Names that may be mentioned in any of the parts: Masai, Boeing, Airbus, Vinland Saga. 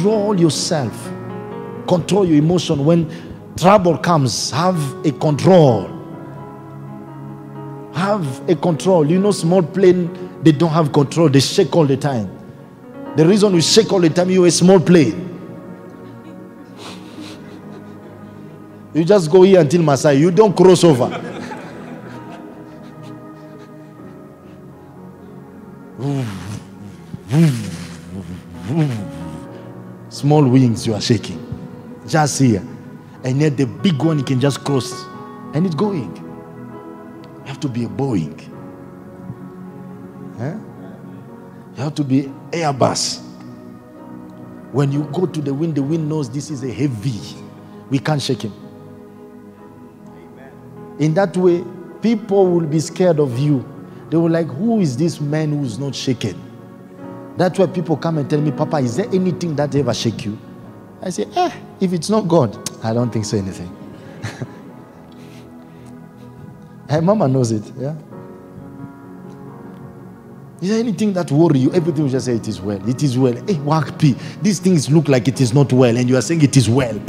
Control yourself. Control your emotion. When trouble comes, have a control. Have a control. You know, small plane, they don't have control. They shake all the time. The reason we shake all the time, you're a small plane. You just go here until Masai. You don't cross over. Small wings you are shaking. Just here. And yet the big one you can just cross. And it's going. You have to be a Boeing. Huh? You have to be Airbus. When you go to the wind knows this is a heavy. We can't shake him. In that way, people will be scared of you. They will like, who is this man who is not shaken? That's why people come and tell me, Papa, is there anything that ever shake you? I say, if it's not God, I don't think so anything. Hey, Mama knows it, yeah? Is there anything that worry you? Everything you just say, it is well, it is well. Hey, Wakpi, these things look like it is not well, and you are saying it is well.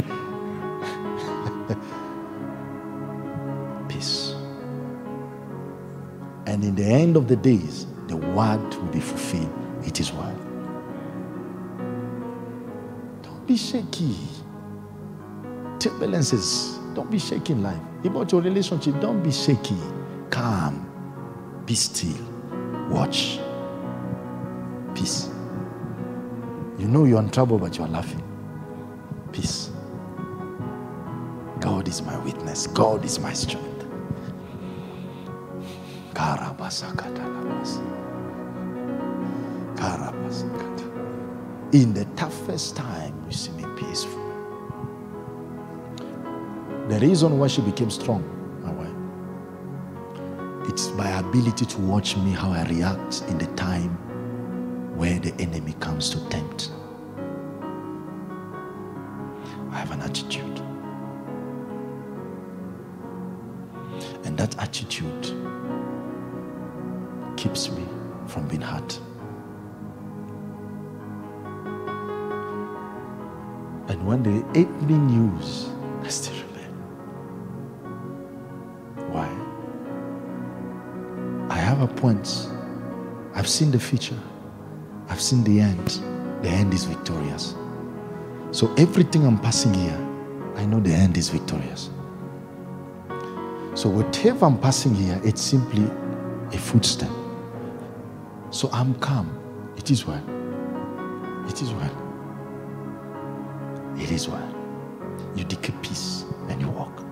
And in the end of the days, the word will be fulfilled. It is well. Don't be shaky. Turbulences. Don't be shaky in life. About your relationship, don't be shaky. Calm. Be still. Watch. Peace. You know you're in trouble, but you're laughing. Peace. God is my witness. God is my strength. In the toughest time, you see me peaceful. The reason why she became strong, my wife, it's my ability to watch me how I react in the time where the enemy comes to tempt. I have an attitude. And that attitude keeps me from being hurt. And when they ate me news, I still remember. Why? I have a point. I've seen the future. I've seen the end. The end is victorious. So everything I'm passing here, I know the end is victorious. So whatever I'm passing here, it's simply a footstep. So I'm calm. It is well. It is well. It is well. You declare peace and you walk.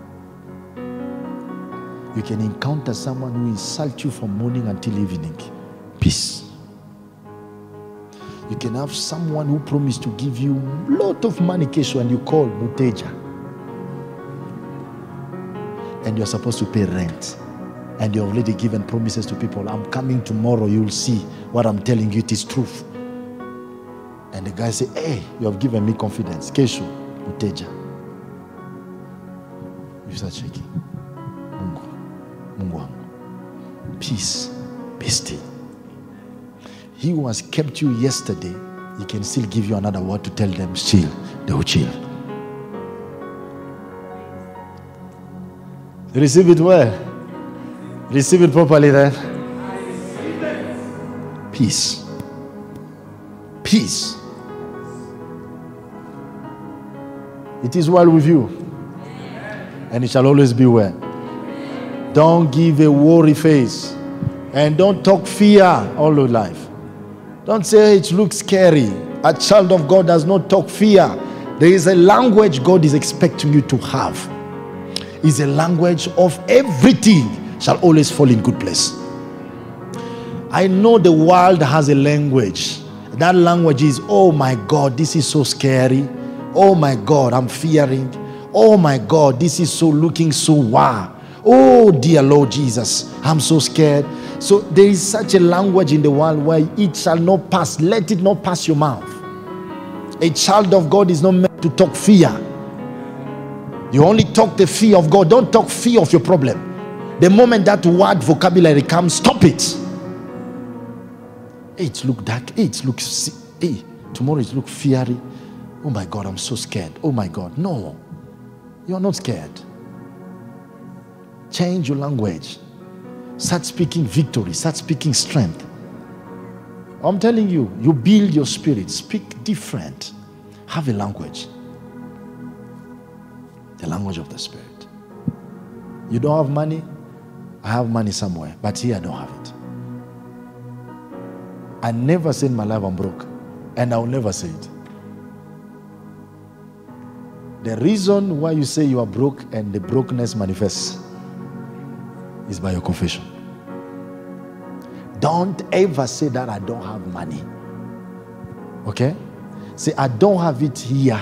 You can encounter someone who insults you from morning until evening. Peace. You can have someone who promised to give you a lot of money cash and you call Muteja. And you're supposed to pay rent. And you've already given promises to people. I'm coming tomorrow. You'll see what I'm telling you. It is truth. And the guy say, hey, you have given me confidence. Kesho, Uteja. You start shaking. Mungu. Mungu wangu. Peace. Be still. He who has kept you yesterday, he can still give you another word to tell them, chill. They will chill. Receive it well. Receive it properly then. Peace. Peace. It is well with you. And it shall always be well. Don't give a worry face. And don't talk fear all your life. Don't say it looks scary. A child of God does not talk fear. There is a language God is expecting you to have. It's a language of everything. Shall always fall in good place. I know the world has a language. That language is, oh my God, this is so scary. Oh my God, I'm fearing. Oh my God, this is so looking so wow. Oh dear Lord Jesus, I'm so scared. So there is such a language in the world where it shall not pass. Let it not pass your mouth. A child of God is not meant to talk fear. You only talk the fear of God. Don't talk fear of your problem. The moment that word vocabulary comes, stop it. Hey, it looks dark. Hey, it looks... Hey, tomorrow it looks fiery. oh my God, I'm so scared. Oh my God, no, you're not scared. Change your language. Start speaking victory. Start speaking strength. I'm telling you, you build your spirit. Speak different. Have a language. The language of the Spirit. You don't have money? I have money somewhere, but here I don't have it. I never said in my life I'm broke, and I'll never say it. The reason why you say you are broke and the brokenness manifests is by your confession. Don't ever say that I don't have money. Okay? Say I don't have it here,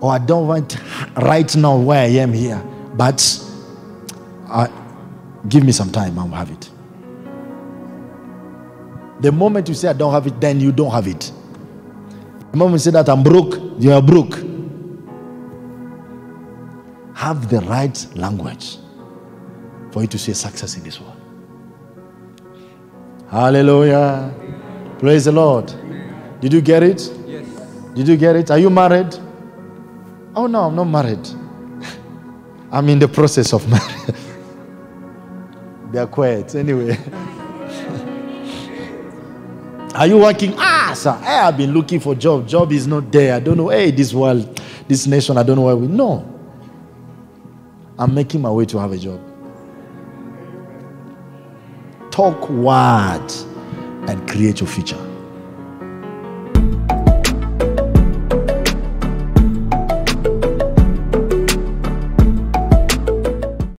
or I don't want right now where I am here, but give me some time, I'll have it. The moment you say I don't have it, then you don't have it. The moment you say that I'm broke, you are broke. Have the right language for you to see success in this world. Hallelujah. Praise the Lord. Did you get it? Yes. Did you get it? Are you married? Oh no, I'm not married. I'm in the process of marriage. They are quiet anyway. Are you working? Ah, sir, I have been looking for job. Job is not there. I don't know. Hey, this world, this nation, I don't know where we. No. I'm making my way to have a job. Talk word and create your future.